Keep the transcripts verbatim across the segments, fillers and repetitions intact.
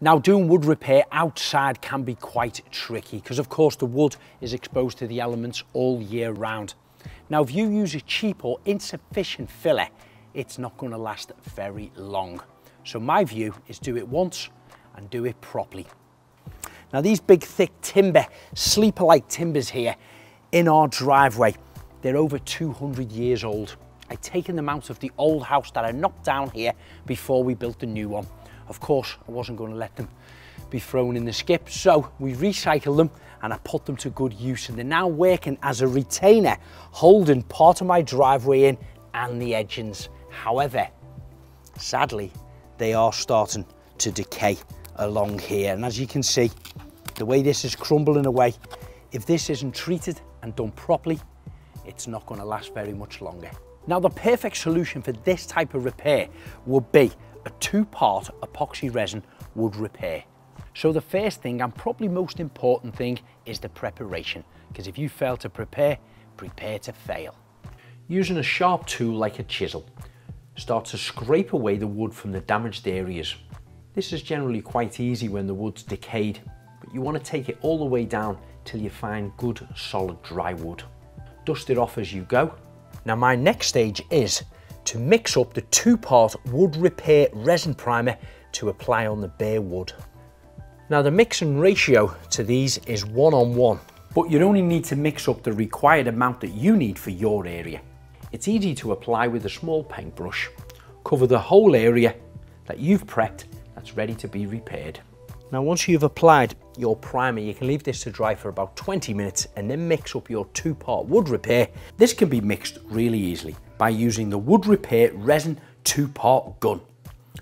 Now, doing wood repair outside can be quite tricky because of course the wood is exposed to the elements all year round. Now, if you use a cheap or insufficient filler, it's not going to last very long. So my view is do it once and do it properly. Now, these big thick timber, sleeper-like timbers here in our driveway, they're over two hundred years old. I've taken them out of the old house that I knocked down here before we built the new one. Of course, I wasn't going to let them be thrown in the skip, so we recycled them and I put them to good use, and they're now working as a retainer, holding part of my driveway in and the edgings. However, sadly, they are starting to decay along here, and as you can see, the way this is crumbling away, if this isn't treated and done properly, it's not going to last very much longer. Now, the perfect solution for this type of repair would be a two-part epoxy resin wood repair. So the first thing, and probably most important thing, is the preparation, because if you fail to prepare, prepare to fail. Using a sharp tool like a chisel, start to scrape away the wood from the damaged areas. This is generally quite easy when the wood's decayed, but you want to take it all the way down till you find good solid dry wood. Dust it off as you go. Now, my next stage is to mix up the two-part wood repair resin primer to apply on the bare wood. Now, the mixing ratio to these is one on one, but you only need to mix up the required amount that you need for your area. It's easy to apply with a small paintbrush. Cover the whole area that you've prepped that's ready to be repaired. Now, once you've applied your primer, you can leave this to dry for about twenty minutes and then mix up your two-part wood repair. This can be mixed really easily by using the wood repair resin two-part gun.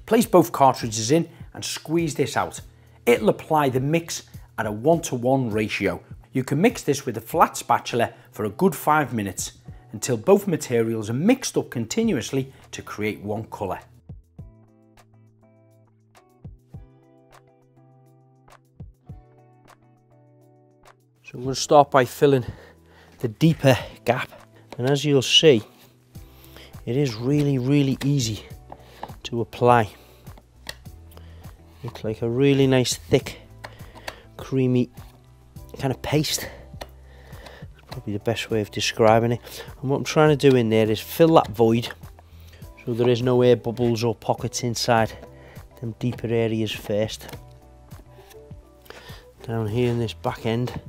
Place both cartridges in and squeeze this out. It'll apply the mix at a one-to-one ratio. You can mix this with a flat spatula for a good five minutes until both materials are mixed up continuously to create one colour. So I'm going to start by filling the deeper gap, and as you'll see, it is really, really easy to apply. It's like a really nice, thick, creamy kind of paste. It's probably the best way of describing it. And what I'm trying to do in there is fill that void so there is no air bubbles or pockets inside them deeper areas first. Down here in this back end,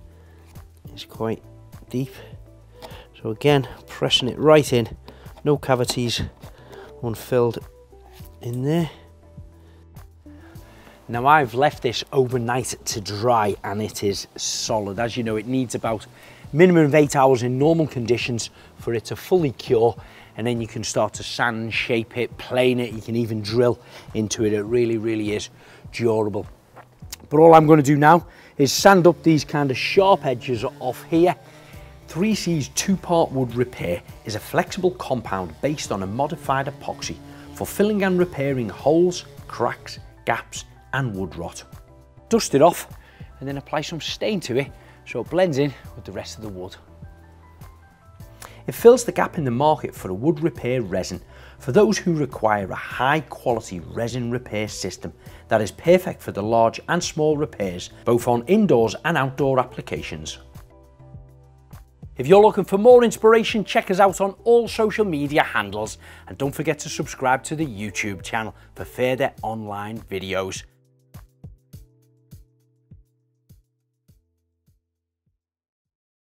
it's quite deep. So again, pressing it right in. No cavities unfilled in there. Now, I've left this overnight to dry and it is solid. As you know, it needs about minimum of eight hours in normal conditions for it to fully cure, and then you can start to sand, shape it, plane it, you can even drill into it. It really, really is durable. But all I'm going to do now is sand up these kind of sharp edges off here. three C's two-part wood repair is a flexible compound based on a modified epoxy for filling and repairing holes, cracks, gaps and wood rot. Dust it off and then apply some stain to it so it blends in with the rest of the wood. It fills the gap in the market for a wood repair resin for those who require a high quality resin repair system that is perfect for the large and small repairs, both on indoors and outdoor applications. If you're looking for more inspiration, check us out on all social media handles, and don't forget to subscribe to the YouTube channel for further online videos.